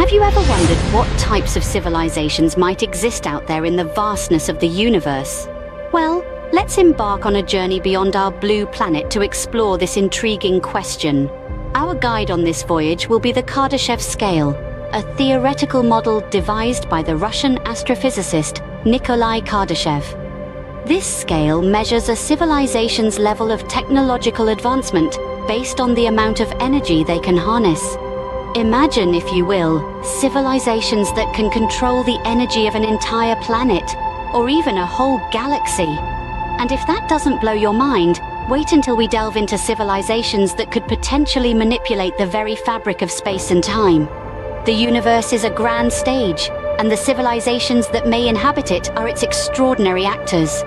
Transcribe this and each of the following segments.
Have you ever wondered what types of civilizations might exist out there in the vastness of the universe? Well, let's embark on a journey beyond our blue planet to explore this intriguing question. Our guide on this voyage will be the Kardashev scale, a theoretical model devised by the Russian astrophysicist Nikolai Kardashev. This scale measures a civilization's level of technological advancement based on the amount of energy they can harness. Imagine, if you will, civilizations that can control the energy of an entire planet, or even a whole galaxy. And if that doesn't blow your mind, wait until we delve into civilizations that could potentially manipulate the very fabric of space and time. The universe is a grand stage, and the civilizations that may inhabit it are its extraordinary actors.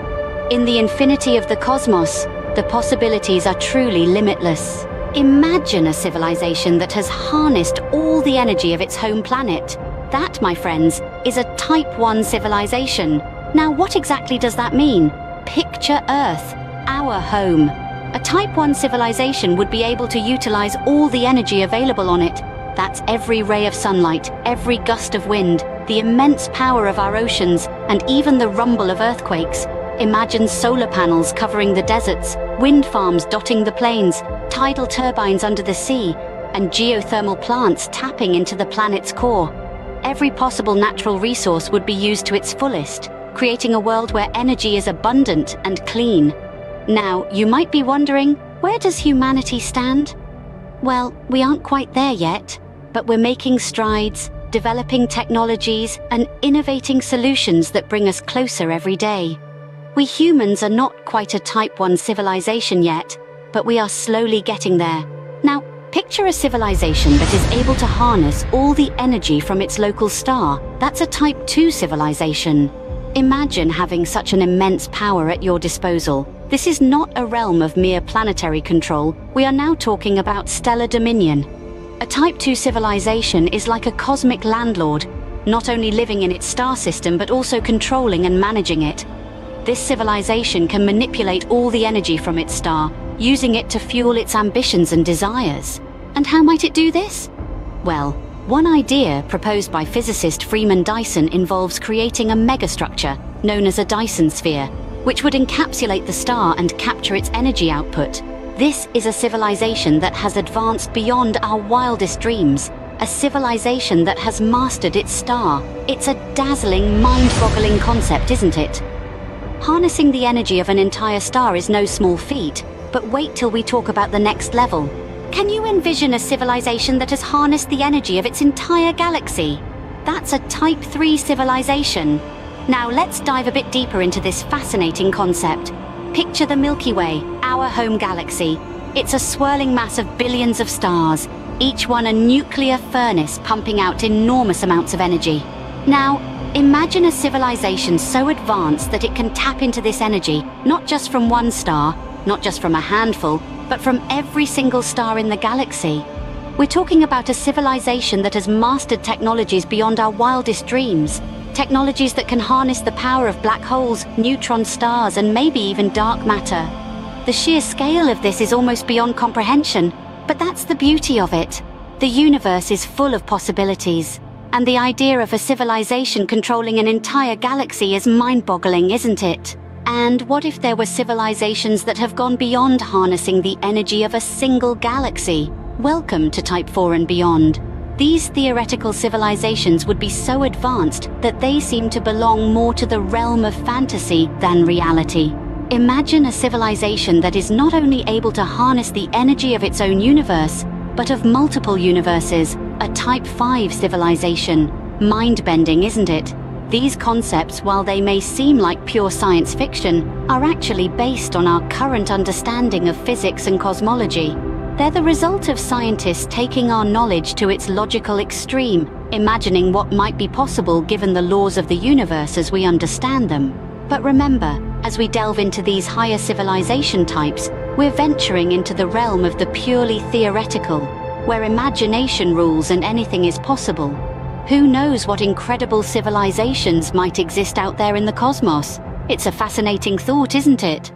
In the infinity of the cosmos, the possibilities are truly limitless. Imagine a civilization that has harnessed all the energy of its home planet. That, my friends, is a Type 1 civilization. Now, what exactly does that mean? Picture Earth, our home. A Type 1 civilization would be able to utilize all the energy available on it. That's every ray of sunlight, every gust of wind, the immense power of our oceans, and even the rumble of earthquakes. Imagine solar panels covering the deserts, wind farms dotting the plains, tidal turbines under the sea, and geothermal plants tapping into the planet's core. Every possible natural resource would be used to its fullest, creating a world where energy is abundant and clean. Now, you might be wondering, where does humanity stand? Well, we aren't quite there yet, but we're making strides, developing technologies, and innovating solutions that bring us closer every day. We humans are not quite a Type 1 civilization yet, but we are slowly getting there. Now, picture a civilization that is able to harness all the energy from its local star. That's a Type 2 civilization. Imagine having such an immense power at your disposal. This is not a realm of mere planetary control. We are now talking about stellar dominion. A Type 2 civilization is like a cosmic landlord, not only living in its star system, but also controlling and managing it. This civilization can manipulate all the energy from its star, using it to fuel its ambitions and desires. And how might it do this? Well, one idea proposed by physicist Freeman Dyson involves creating a megastructure known as a Dyson sphere, which would encapsulate the star and capture its energy output. This is a civilization that has advanced beyond our wildest dreams, a civilization that has mastered its star. It's a dazzling, mind-boggling concept, isn't it? Harnessing the energy of an entire star is no small feat, but wait till we talk about the next level. Can you envision a civilization that has harnessed the energy of its entire galaxy? That's a Type 3 civilization. Now let's dive a bit deeper into this fascinating concept. Picture the Milky Way, our home galaxy. It's a swirling mass of billions of stars, each one a nuclear furnace pumping out enormous amounts of energy. Now, imagine a civilization so advanced that it can tap into this energy, not just from one star, not just from a handful, but from every single star in the galaxy. We're talking about a civilization that has mastered technologies beyond our wildest dreams, technologies that can harness the power of black holes, neutron stars, and maybe even dark matter. The sheer scale of this is almost beyond comprehension, but that's the beauty of it. The universe is full of possibilities. And the idea of a civilization controlling an entire galaxy is mind-boggling, isn't it? And what if there were civilizations that have gone beyond harnessing the energy of a single galaxy? Welcome to Type 4 and beyond. These theoretical civilizations would be so advanced that they seem to belong more to the realm of fantasy than reality. Imagine a civilization that is not only able to harness the energy of its own universe, but of multiple universes, a Type 5 civilization. Mind-bending, isn't it? These concepts, while they may seem like pure science fiction, are actually based on our current understanding of physics and cosmology. They're the result of scientists taking our knowledge to its logical extreme, imagining what might be possible given the laws of the universe as we understand them. But remember, as we delve into these higher civilization types, we're venturing into the realm of the purely theoretical, where imagination rules and anything is possible. Who knows what incredible civilizations might exist out there in the cosmos? It's a fascinating thought, isn't it?